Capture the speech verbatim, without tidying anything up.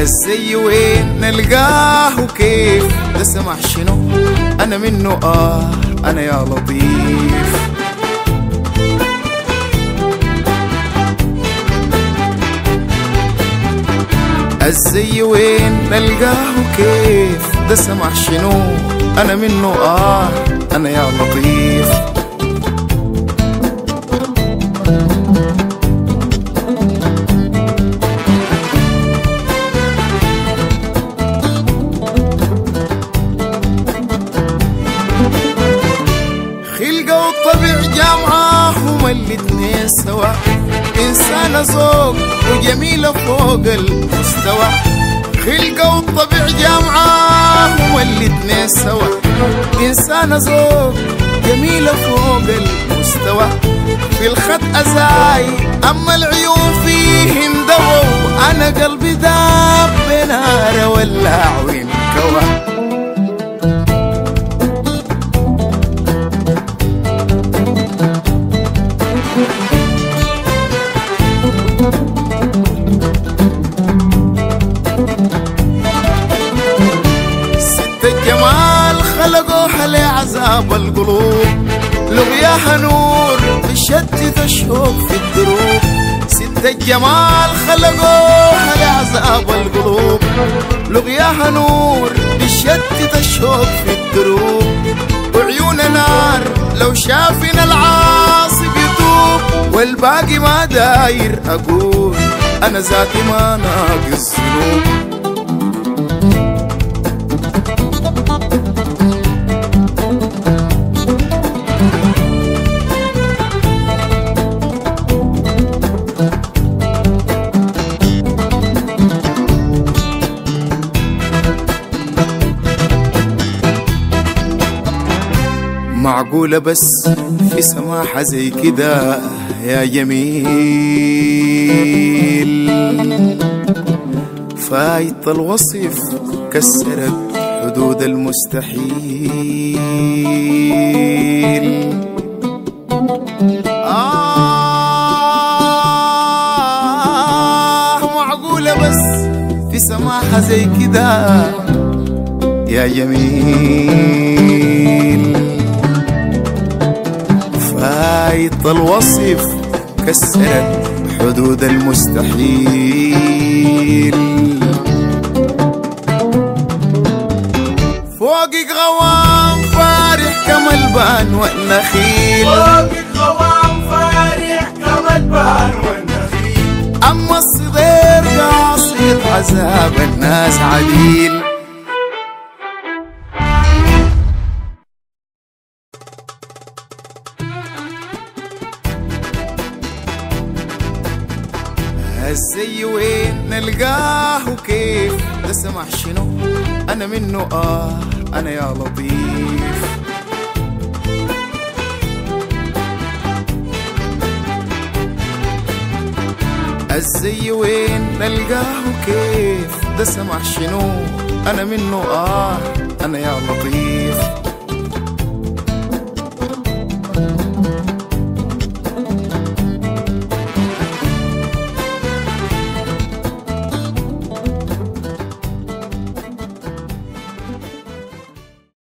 هالزي وين نلقاه وكيف ده سمح شنو أنا منه آه أنا يا لطيف. هالزي وين نلقاه وكيف ده سمح شنو أنا منه آه أنا يا لطيف. خلقه والطبيع جمعاهم الاتنين سوا، إنسانة ذوق وجميلة فوق المستوى. خلقه والطبيع جمعاهم الاتنين سوا، إنسانة ذوق جميلة فوق المستوى. في الخط أزاي أما العيون فيهم دوا، أنا قلبي داب بنار ولاع وانكوى. خلقوها لعذاب القلوب، لغياها نور بشتت الشوق في الدروب. ست الجمال خلقوها لعذاب القلوب، لغياها نور بشتت الشوق في الدروب. وعيونها نار لو شافنا العاصي بيتوب، والباقي ما داير أقول أنا ذاتي ما ناقص ذنوب. معقولة بس في سماحة زي كده يا جميل، فايت الوصف كسرت حدود المستحيل. آه معقولة بس في سماحة زي كده يا جميل، فايت الوصف كسرت حدود المستحيل. فوقك غوام فارح كما البان والنخيل، فوقك غوام فارح كما البان والنخيل. أما الصدير قاصد عذاب الناس عديل. هالزي وين نلقاه وكيف ده سمح شنو أنا منه آه أنا يا لطيف. هالزي وين نلقاه وكيف ده سمح شنو أنا منه آه أنا يا لطيف.